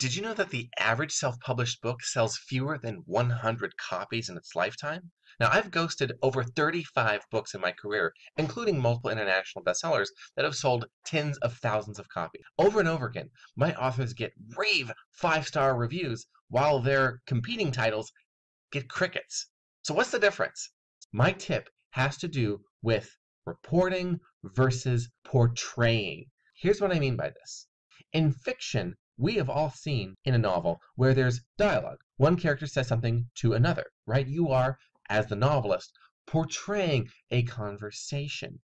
Did you know that the average self-published book sells fewer than 100 copies in its lifetime? Now, I've ghosted over 35 books in my career, including multiple international bestsellers that have sold tens of thousands of copies. Over and over again, my authors get rave 5-star reviews while their competing titles get crickets. So what's the difference? My tip has to do with reporting versus portraying. Here's what I mean by this. In fiction, we have all seen in a novel where there's dialogue. One character says something to another, right? You are, as the novelist, portraying a conversation.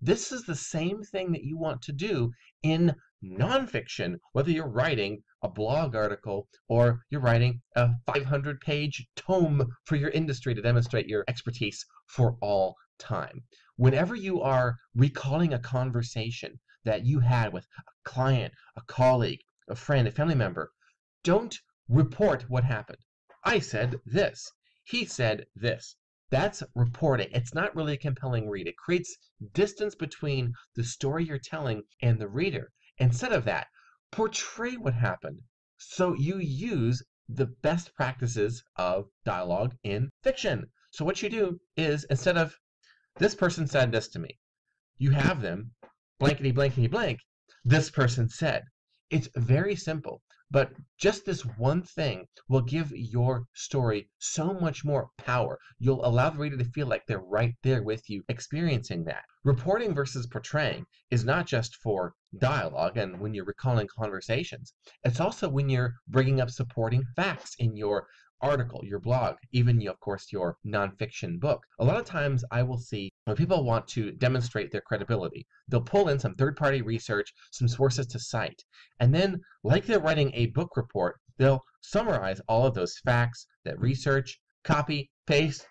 This is the same thing that you want to do in nonfiction, whether you're writing a blog article or you're writing a 500-page tome for your industry to demonstrate your expertise for all time. Whenever you are recalling a conversation that you had with a client, a colleague, a friend, a family member, don't report what happened. I said this. He said this. That's reporting. It's not really a compelling read. It creates distance between the story you're telling and the reader. Instead of that, portray what happened. So you use the best practices of dialogue in fiction. So what you do is, instead of, this person said this to me, you have them, blankety, blankety, blank, this person said. It's very simple, but just this one thing will give your story so much more power. You'll allow the reader to feel like they're right there with you experiencing that. Reporting versus portraying is not just for dialogue and when you're recalling conversations. It's also when you're bringing up supporting facts in your article, your blog, even, of course, your nonfiction book. A lot of times I will see when people want to demonstrate their credibility, they'll pull in some third-party research, some sources to cite, and then, like they're writing a book report, they'll summarize all of those facts, that research, copy, paste,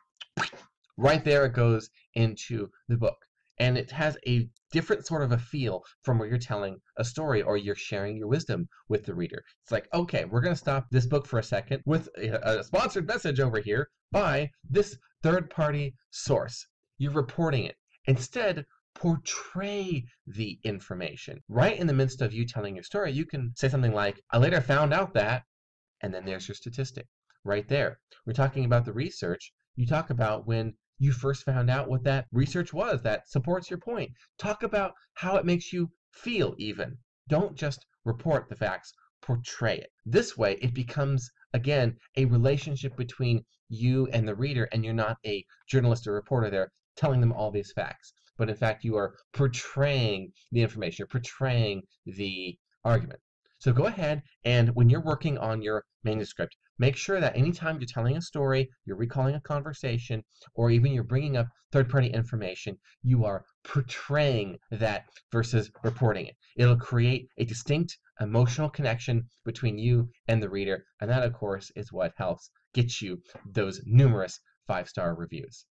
right there it goes into the book. And it has a different sort of a feel from where you're telling a story or you're sharing your wisdom with the reader. It's like, okay, we're going to stop this book for a second with a sponsored message over here by this third-party source. You're reporting it. Instead, portray the information. Right in the midst of you telling your story, you can say something like, I later found out that, and then there's your statistic right there. We're talking about the research. You talk about when you first found out what that research was that supports your point. Talk about how it makes you feel even. Don't just report the facts, portray it. This way it becomes, again, a relationship between you and the reader, and you're not a journalist or reporter there telling them all these facts. But in fact, you are portraying the information, you're portraying the argument. So go ahead and when you're working on your manuscript, make sure that anytime you're telling a story, you're recalling a conversation, or even you're bringing up third-party information, you are portraying that versus reporting it. It'll create a distinct emotional connection between you and the reader, and that, of course, is what helps get you those numerous 5-star reviews.